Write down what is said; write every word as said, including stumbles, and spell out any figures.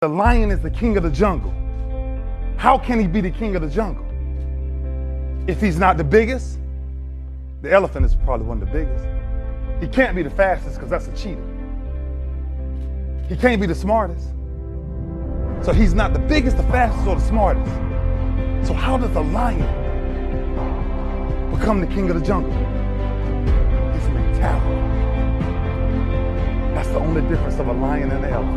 The lion is the king of the jungle. How can he be the king of the jungle? If he's not the biggest, the elephant is probably one of the biggest. He can't be the fastest because that's a cheetah. He can't be the smartest. So he's not the biggest, the fastest, or the smartest. So how does a lion become the king of the jungle? His mentality. That's the only difference of a lion and an elephant.